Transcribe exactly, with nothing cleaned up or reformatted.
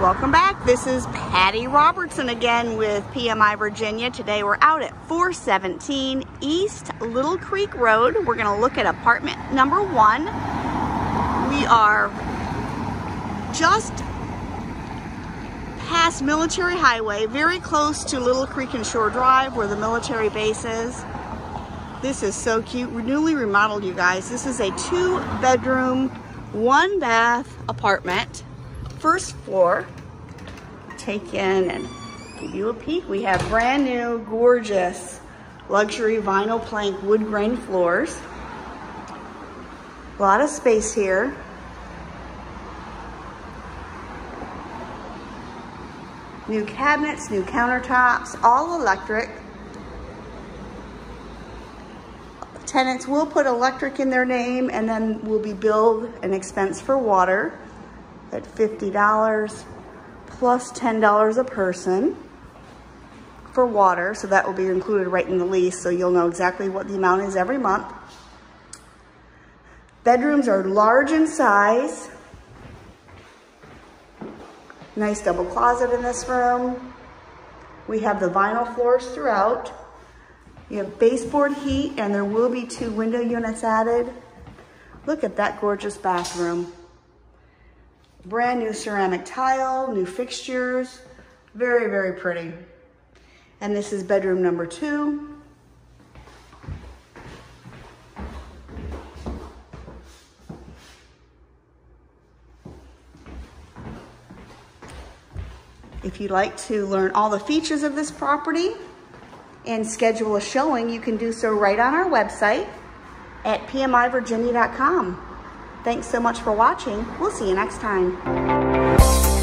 Welcome back. This is Patty Robertson again with P M I Virginia. Today we're out at four seventeen East Little Creek Road. We're going to look at apartment number one. We are just past Military Highway, very close to Little Creek and Shore Drive where the military base is. This is so cute. We're newly remodeled, you guys. This is a two bedroom, one bath apartment. First floor. Take in and give you a peek. We have brand new, gorgeous luxury vinyl plank wood grain floors. A lot of space here. New cabinets, new countertops, all electric. Tenants will put electric in their name and then will be billed an expense for water at fifty dollars plus ten dollars a person for water. So that will be included right in the lease. So you'll know exactly what the amount is every month. Bedrooms are large in size. Nice double closet in this room. We have the vinyl floors throughout. You have baseboard heat and there will be two window units added. Look at that gorgeous bathroom. Brand new ceramic tile, new fixtures, very, very pretty. And this is bedroom number two. If you'd like to learn all the features of this property and schedule a showing, you can do so right on our website at P M I Virginia dot com. Thanks so much for watching. We'll see you next time.